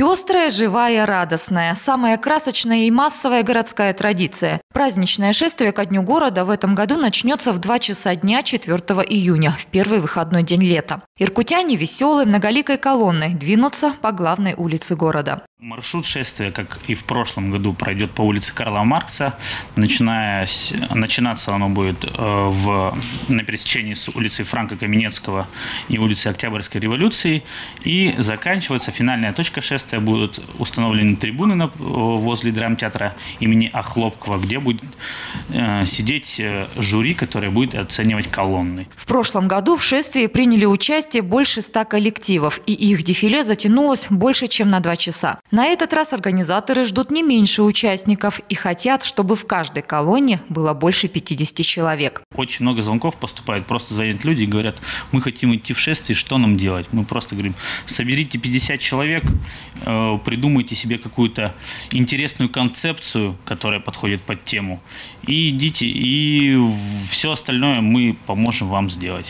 Пестрая, живая, радостная – самая красочная и массовая городская традиция. Праздничное шествие ко Дню города в этом году начнется в 2 часа дня 4 июня, в первый выходной день лета. Иркутяне веселой многоликой колонной двинутся по главной улице города. Маршрут шествия, как и в прошлом году, пройдет по улице Карла Маркса. Начинаться оно будет на пересечении с улицей Франко-Каменецкого и улицы Октябрьской революции. И заканчивается финальная точка шествия. Будут установлены трибуны возле драмтеатра имени Охлопкова, где будет сидеть жюри, которое будет оценивать колонны. В прошлом году в шествии приняли участие больше 100 коллективов, и их дефиле затянулось больше, чем на 2 часа. На этот раз организаторы ждут не меньше участников и хотят, чтобы в каждой колонне было больше 50 человек. Очень много звонков поступает, просто звонят люди и говорят: мы хотим идти в шествие, что нам делать? Мы просто говорим: соберите 50 человек, придумайте себе какую-то интересную концепцию, которая подходит под тему, и идите, и все остальное мы поможем вам сделать.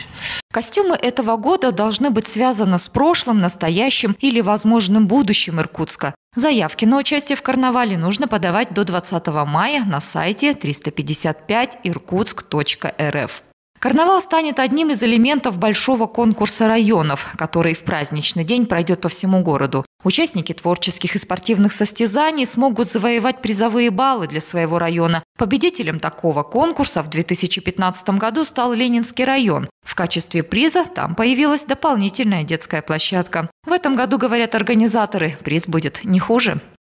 Костюмы этого года должны быть связаны с прошлым, настоящим или возможным будущим Иркутска. Заявки на участие в карнавале нужно подавать до 20 мая на сайте 355.иркутск.рф. Карнавал станет одним из элементов большого конкурса районов, который в праздничный день пройдет по всему городу. Участники творческих и спортивных состязаний смогут завоевать призовые баллы для своего района. Победителем такого конкурса в 2015 году стал Ленинский район. В качестве приза там появилась дополнительная детская площадка. В этом году, говорят организаторы, приз будет не хуже.